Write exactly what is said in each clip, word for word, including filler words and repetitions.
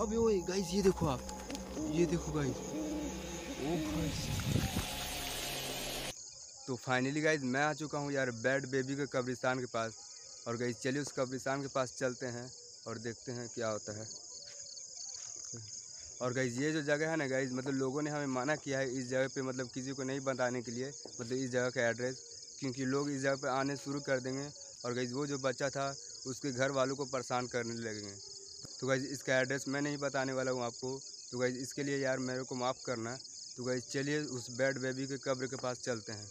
अबे ओए गाइस ये देखो आप, ये देखो गाइस, ओ गाइस। तो फाइनली गाइस मैं आ चुका हूँ यार बैड बेबी के कब्रिस्तान के पास, और गाइस चलिए उस कब्रिस्तान के पास चलते हैं और देखते हैं क्या होता है। और गाइस ये जो जगह है ना गाइस, मतलब लोगों ने हमें मना किया है इस जगह पे, मतलब किसी को नहीं बताने के लिए, मतलब इस जगह का एड्रेस, क्योंकि लोग इस जगह पे आने शुरू कर देंगे और गाइस वो जो बच्चा था उसके घर वालों को परेशान करने लगेंगे। तो गाइस इसका एड्रेस मैं नहीं बताने वाला हूँ आपको, तो गाइस इसके लिए यार मेरे को माफ़ करना। तो गाइस चलिए उस बैड बेबी के कब्र के पास चलते हैं।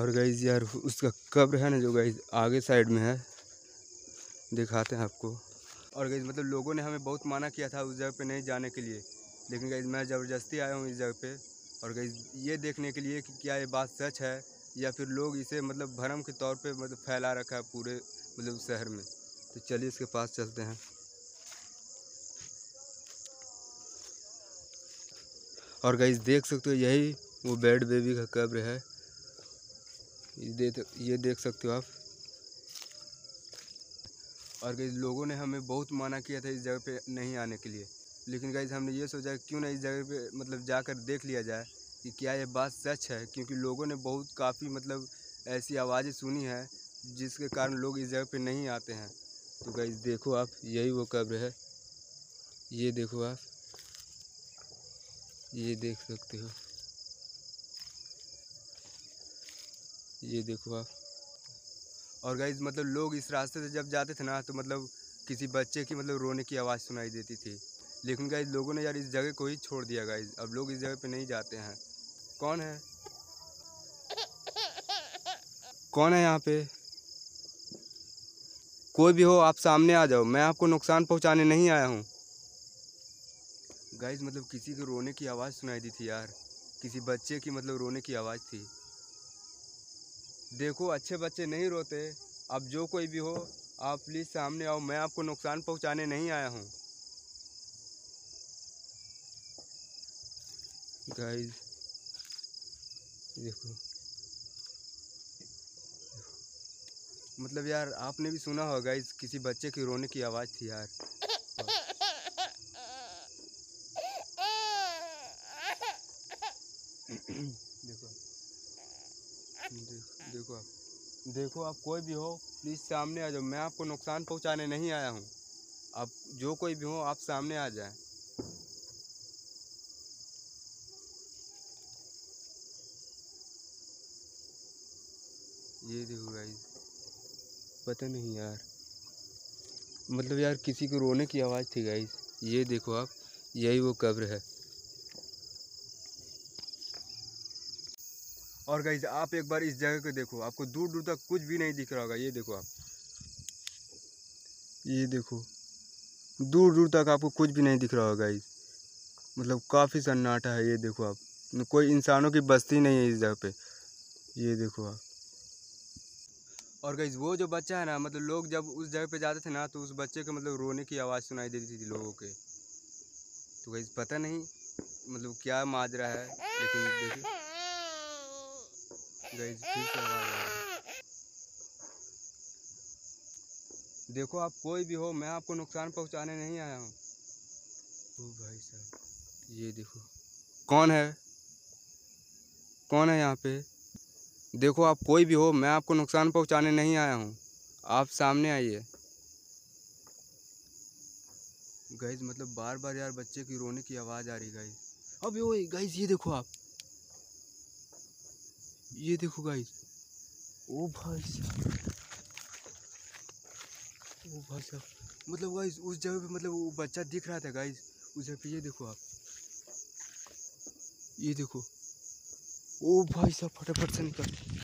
और गाइस यार उसका कब्र है ना जो गाइस आगे साइड में है, दिखाते हैं आपको। और गाइस मतलब लोगों ने हमें बहुत मना किया था उस जगह पे नहीं जाने के लिए, लेकिन गाइस मैं ज़बरदस्ती आया हूँ इस जगह पे, और गाइस ये देखने के लिए कि क्या ये बात सच है या फिर लोग इसे मतलब भ्रम के तौर पे मतलब फैला रखा है पूरे मतलब शहर में। तो चलिए इसके पास चलते हैं। और गाइस देख सकते हो यही वो बैड बेबी का कब्र है, ये देख सकते हो आप। और गाइस लोगों ने हमें बहुत मना किया था इस जगह पे नहीं आने के लिए, लेकिन गाइस हमने ये सोचा क्यों ना इस जगह पे मतलब जाकर देख लिया जाए कि क्या ये बात सच है, क्योंकि लोगों ने बहुत काफ़ी मतलब ऐसी आवाज़ें सुनी है जिसके कारण लोग इस जगह पे नहीं आते हैं। तो गाइस देखो आप यही वो कब्र है, ये देखो आप, ये देख सकते हो, ये देखो आप। और गाइस मतलब लोग इस रास्ते से जब जाते थे ना तो मतलब किसी बच्चे की मतलब रोने की आवाज़ सुनाई देती थी, लेकिन गाइस लोगों ने यार इस जगह को ही छोड़ दिया। गाइस अब लोग इस जगह पे नहीं जाते हैं। कौन है कौन है यहाँ पे? कोई भी हो आप सामने आ जाओ, मैं आपको नुकसान पहुँचाने नहीं आया हूँ। गाइस मतलब किसी को रोने की आवाज़ सुनाई दी थी यार, किसी बच्चे की मतलब रोने की आवाज़ थी। देखो अच्छे बच्चे नहीं रोते, आप जो कोई भी हो आप प्लीज़ सामने आओ, मैं आपको नुकसान पहुंचाने नहीं आया हूं। गाइस देखो मतलब यार आपने भी सुना होगा गाइस, किसी बच्चे की रोने की आवाज़ थी यार। देखो देखो देखो आप, देखो आप कोई भी हो प्लीज़ सामने आ जाओ, मैं आपको नुकसान पहुंचाने नहीं आया हूं। आप जो कोई भी हो आप सामने आ जाए। ये देखो गाइस पता नहीं यार, मतलब यार किसी को रोने की आवाज़ थी गाइस। ये देखो आप यही वो कब्र है। और गाइस आप एक बार इस जगह को देखो, आपको दूर दूर तक कुछ भी नहीं दिख रहा होगा। ये देखो आप, ये देखो दूर दूर तक आपको कुछ भी नहीं दिख रहा होगा गाइस, मतलब काफ़ी सन्नाटा है। ये देखो आप, कोई इंसानों की बस्ती नहीं है इस जगह पे। ये देखो आप। और गाइस वो जो बच्चा है ना, मतलब लोग जब उस जगह पे जाते थे ना तो उस बच्चे के मतलब रोने की आवाज़ सुनाई देती थी लोगों के। तो गाइस पता नहीं मतलब क्या माजरा है, लेकिन देखिए गाइस फिर से आवाज आ रही। देखो आप कोई भी हो, मैं आपको नुकसान पहुंचाने नहीं आया हूँ। ओ भाई साहब ये देखो कौन है कौन है यहाँ पे? देखो आप कोई भी हो, मैं आपको नुकसान पहुंचाने नहीं आया हूँ, आप सामने आइए। गाइस मतलब बार बार यार बच्चे की रोने की आवाज़ आ रही गाइस। अबे ओए गाइस ये देखो आप, ये देखो गाइस, ओ भाई साहब, ओ भाई साहब मतलब गाइस उस जगह पे मतलब वो बच्चा दिख रहा था गाइस उस जगह पे। ये देखो आप, ये देखो, ओ भाई साहब फटाफट से निकल।